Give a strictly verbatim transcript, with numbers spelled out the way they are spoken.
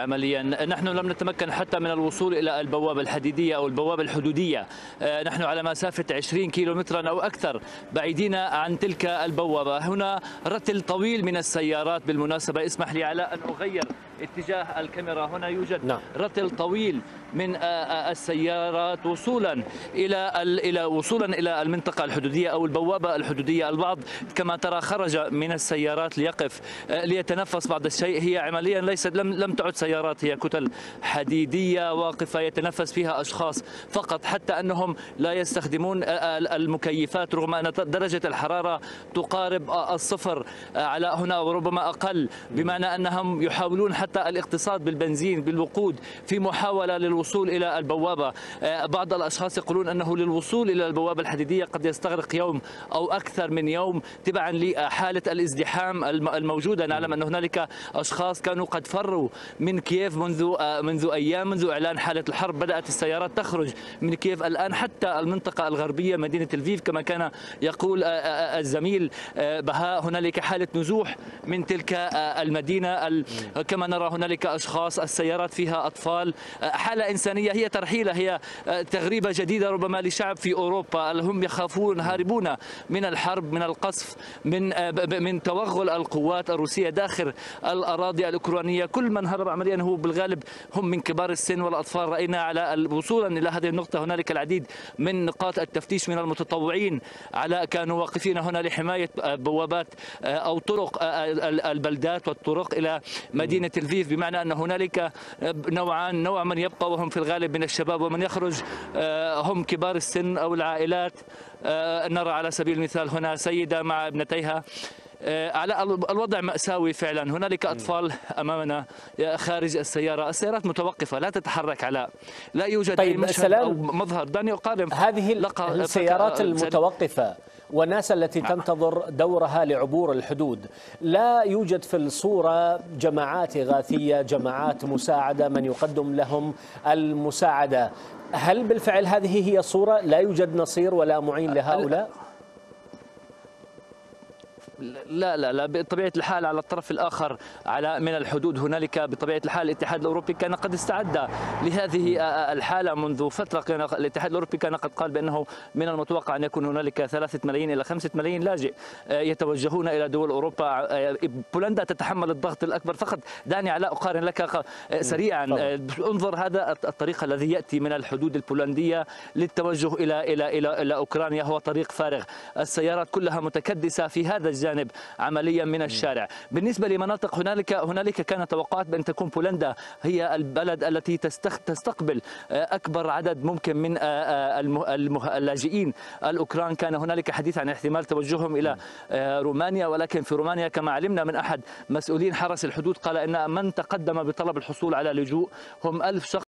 عمليا. نحن لم نتمكن حتى من الوصول إلى البوابة الحديدية أو البوابة الحدودية، نحن على مسافة عشرين كيلومترا أو أكثر بعيدين عن تلك البوابة. هنا رتل طويل من السيارات، بالمناسبة اسمح لي على أن أغير اتجاه الكاميرا، هنا يوجد نعم. رتل طويل من السيارات وصولا الى الى وصولا الى المنطقه الحدوديه او البوابه الحدوديه. البعض كما ترى خرج من السيارات ليقف ليتنفس بعض الشيء. هي عمليا ليست لم لم تعد سيارات، هي كتل حديديه واقفه يتنفس فيها اشخاص فقط، حتى انهم لا يستخدمون المكيفات رغم ان درجه الحراره تقارب الصفر على هنا وربما اقل، بمعنى انهم يحاولون حتى حتى الاقتصاد بالبنزين بالوقود في محاولة للوصول إلى البوابة. بعض الأشخاص يقولون أنه للوصول إلى البوابة الحديدية قد يستغرق يوم أو أكثر من يوم تبعا لحالة الازدحام الموجودة. نعلم أن هنالك أشخاص كانوا قد فروا من كييف منذ منذ أيام، منذ إعلان حالة الحرب بدأت السيارات تخرج من كييف الآن حتى المنطقة الغربية مدينة الفيف، كما كان يقول الزميل بهاء هنالك حالة نزوح من تلك المدينة. كما نرى هنالك أشخاص، السيارات فيها أطفال، حالة إنسانية، هي ترحيلة، هي تغريبة جديدة ربما لشعب في أوروبا. هم يخافون، هاربون من الحرب، من القصف، من من توغل القوات الروسية داخل الأراضي الأوكرانية. كل من هرب عمليا هو بالغالب هم من كبار السن والأطفال. رأينا على وصولا إلى هذه النقطة هنالك العديد من نقاط التفتيش من المتطوعين على كانوا واقفين هنا لحماية بوابات أو طرق البلدات والطرق إلى مدينة الفيف، بمعنى أن هنالك نوعان، نوع من يبقى وهم في الغالب من الشباب، ومن يخرج هم كبار السن أو العائلات. نرى على سبيل المثال هنا سيدة مع ابنتيها، على الوضع مأساوي فعلا. هنالك أطفال أمامنا خارج السيارة، السيارات متوقفة لا تتحرك، على لا يوجد طيب أي مشهد أو مظهر. دعني أقارن هذه السيارات المتوقفة والناس التي تنتظر دورها لعبور الحدود، لا يوجد في الصورة جماعات إغاثية، جماعات مساعدة، من يقدم لهم المساعدة. هل بالفعل هذه هي الصورة؟ لا يوجد نصير ولا معين لهؤلاء؟ لا لا لا بطبيعة الحال. على الطرف الآخر على من الحدود هنالك بطبيعة الحال الاتحاد الأوروبي كان قد استعد لهذه الحالة منذ فترة. كان الاتحاد الأوروبي كان قد قال بأنه من المتوقع أن يكون هنالك ثلاثة ملايين إلى خمسة ملايين لاجئ يتوجهون إلى دول أوروبا. بولندا تتحمل الضغط الأكبر فقط. دعني على أقارن لك سريعا. انظر هذا الطريق الذي يأتي من الحدود البولندية للتوجه إلى إلى إلى إلى أوكرانيا هو طريق فارغ، السيارات كلها متكدسة في هذا الجانب عمليا من الشارع. بالنسبه لمناطق هنالك هنالك كانت توقعات بان تكون بولندا هي البلد التي تستقبل اكبر عدد ممكن من اللاجئين الاوكران. كان هنالك حديث عن احتمال توجههم الى رومانيا، ولكن في رومانيا كما علمنا من احد مسؤولين حرس الحدود قال ان من تقدم بطلب الحصول على لجوء هم ألف شخص.